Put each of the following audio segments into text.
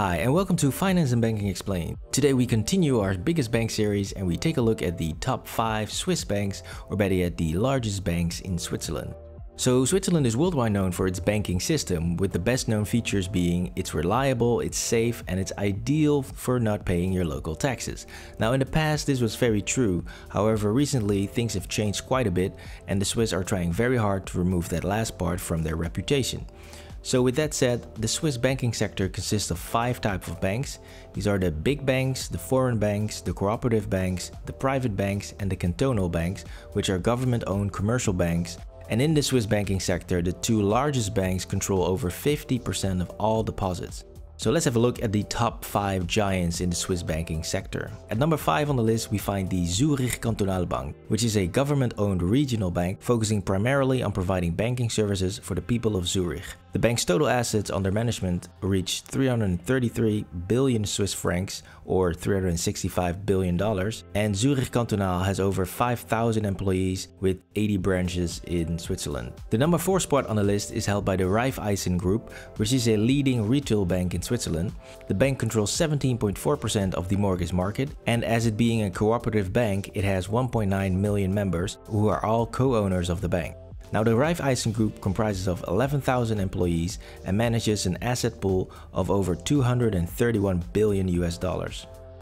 Hi and welcome to Finance and Banking Explained. Today we continue our biggest bank series and we take a look at the top 5 Swiss banks, or better yet the largest banks in Switzerland. So Switzerland is worldwide known for its banking system, with the best known features being it's reliable, it's safe and it's ideal for not paying your local taxes. Now in the past this was very true, however recently things have changed quite a bit and the Swiss are trying very hard to remove that last part from their reputation. So with that said, the Swiss banking sector consists of 5 types of banks. These are the big banks, the foreign banks, the cooperative banks, the private banks and the cantonal banks, which are government-owned commercial banks. And in the Swiss banking sector, the 2 largest banks control over 50% of all deposits. So let's have a look at the top 5 giants in the Swiss banking sector. At number 5 on the list we find the Zurich Kantonalbank, which is a government-owned regional bank focusing primarily on providing banking services for the people of Zurich. The bank's total assets under management reached 333 billion Swiss francs, or $365 billion, and Zurich Cantonal has over 5,000 employees with 80 branches in Switzerland. The number 4 spot on the list is held by the Raiffeisen Group, which is a leading retail bank in Switzerland. The bank controls 17.4% of the mortgage market, and as it being a cooperative bank, it has 1.9 million members who are all co-owners of the bank. Now the Raiffeisen Group comprises of 11,000 employees and manages an asset pool of over $231 billion.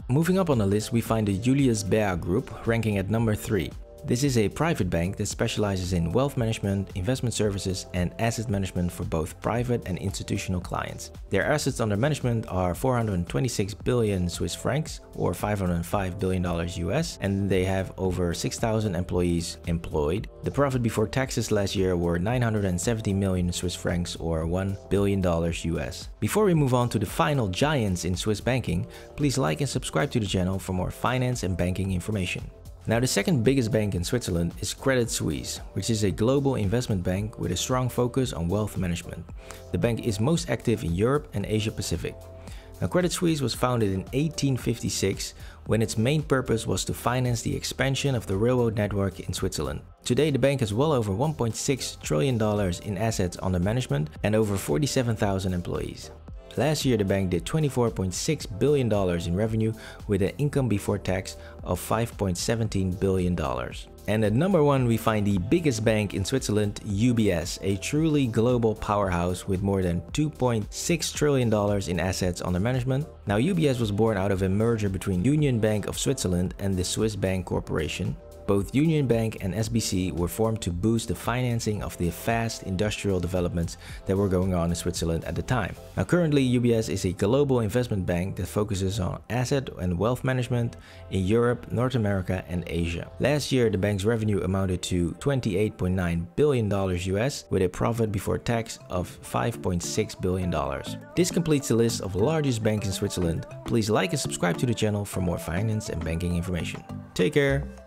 Moving up on the list we find the Julius Baer Group, ranking at number 3. This is a private bank that specializes in wealth management, investment services and asset management for both private and institutional clients. Their assets under management are 426 billion Swiss francs, or $505 billion US, and they have over 6,000 employees employed. The profit before taxes last year were 970 million Swiss francs, or $1 billion US. Before we move on to the final giants in Swiss banking, please like and subscribe to the channel for more finance and banking information. Now the second biggest bank in Switzerland is Credit Suisse, which is a global investment bank with a strong focus on wealth management. The bank is most active in Europe and Asia Pacific. Now Credit Suisse was founded in 1856 when its main purpose was to finance the expansion of the railroad network in Switzerland. Today the bank has well over $1.6 trillion in assets under management and over 47,000 employees. Last year the bank did $24.6 billion in revenue with an income before tax of $5.17 billion. And at number 1 we find the biggest bank in Switzerland, UBS, a truly global powerhouse with more than $2.6 trillion in assets under management. Now UBS was born out of a merger between Union Bank of Switzerland and the Swiss Bank Corporation. Both Union Bank and SBC were formed to boost the financing of the fast industrial developments that were going on in Switzerland at the time. Now currently UBS is a global investment bank that focuses on asset and wealth management in Europe, North America and Asia. Last year the bank's revenue amounted to $28.9 billion US with a profit before tax of $5.6 billion. This completes the list of largest banks in Switzerland. Please like and subscribe to the channel for more finance and banking information. Take care!